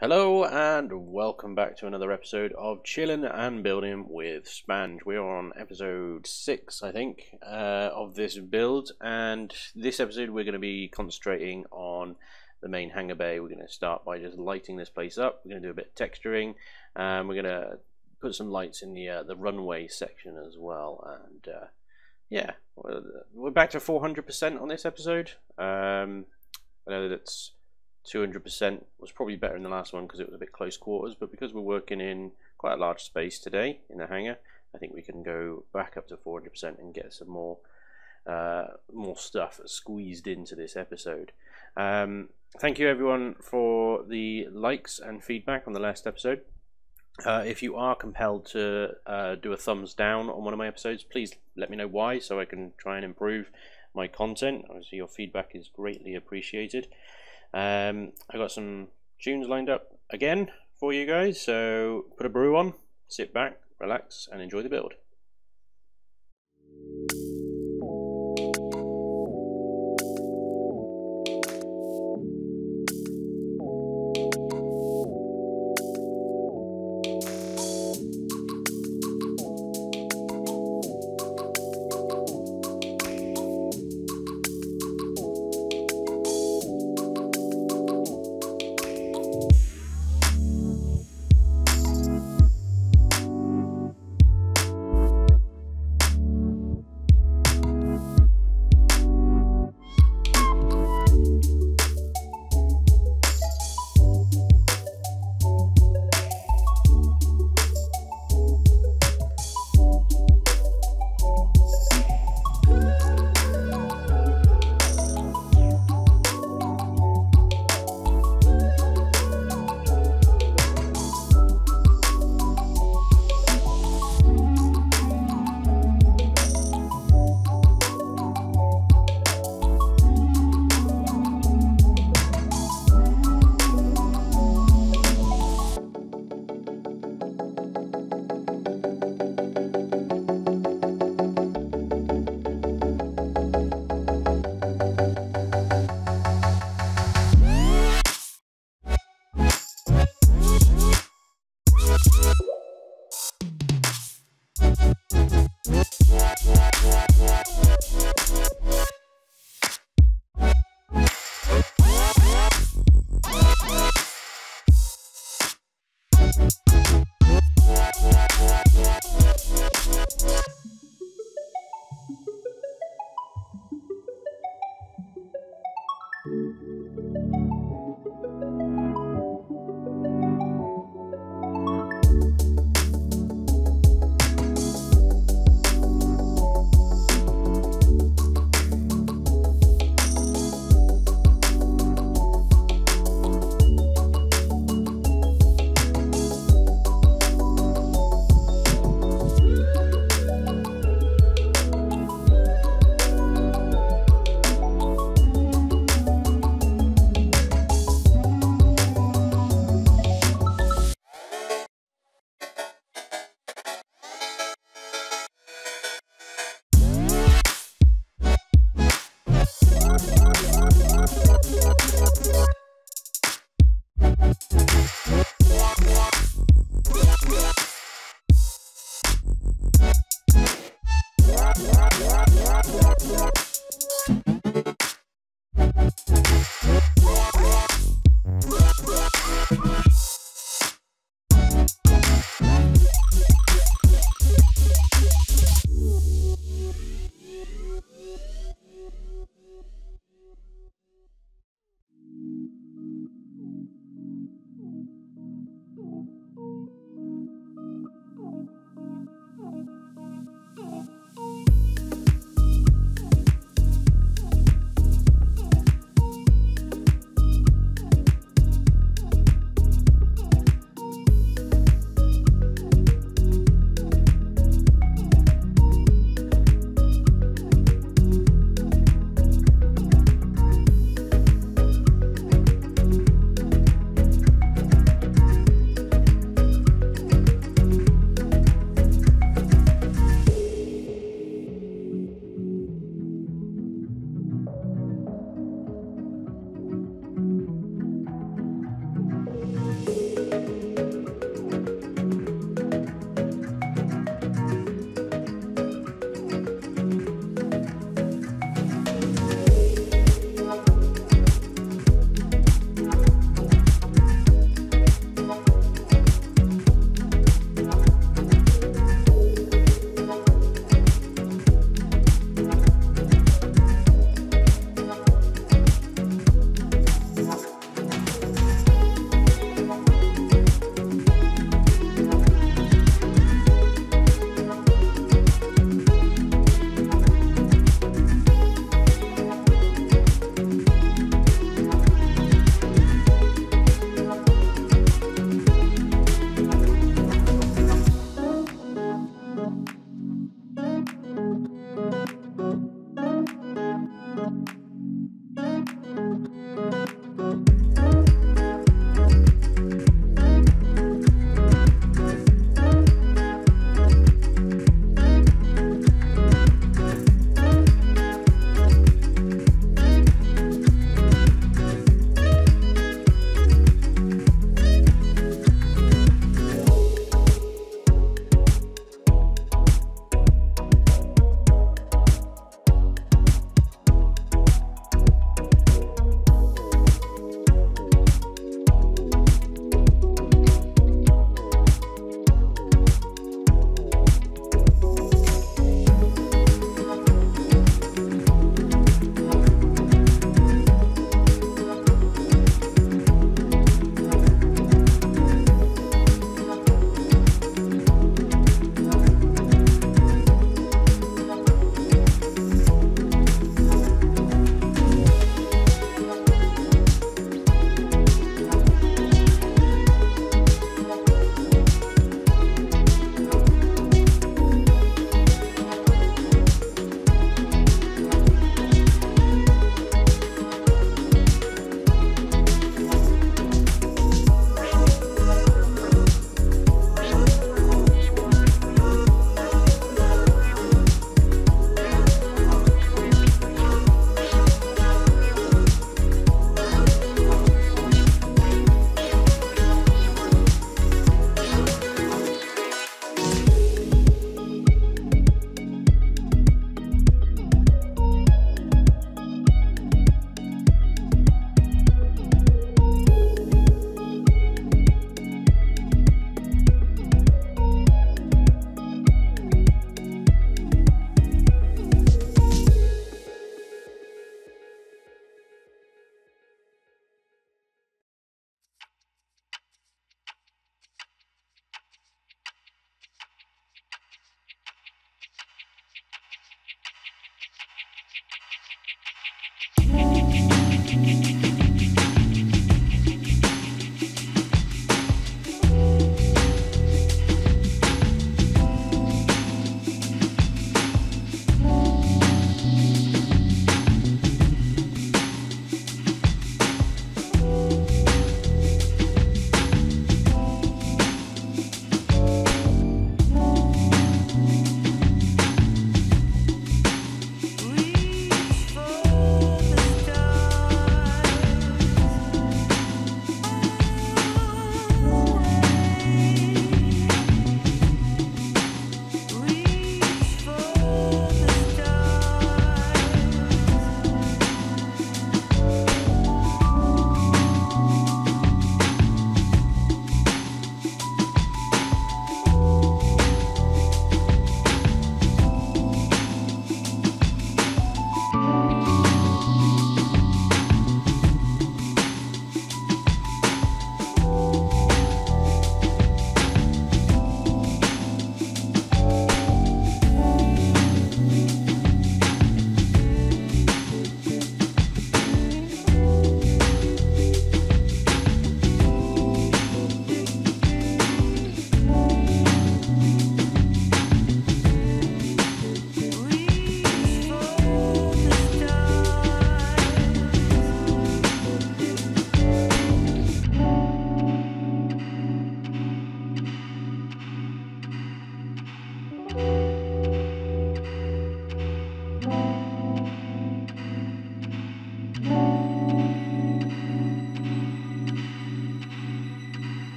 Hello and welcome back to another episode of Chillin' and Building with Spanj. We're on episode 6, I think, of this build, and this episode we're going to be concentrating on the main hangar bay. We're going to start by just lighting this place up. We're going to do a bit of texturing, and we're going to put some lights in the runway section as well. And yeah, we're back to 400% on this episode. I know that it's 200% was probably better in the last one because it was a bit close quarters, but because we're working in quite a large space today in the hangar, I think we can go back up to 400% and get some more stuff squeezed into this episode. Thank you everyone for the likes and feedback on the last episode. If you are compelled to do a thumbs down on one of my episodes, please let me know why so I can try and improve my content. Obviously your feedback is greatly appreciated. I got some tunes lined up again for you guys, so put a brew on, sit back, relax, and enjoy the build.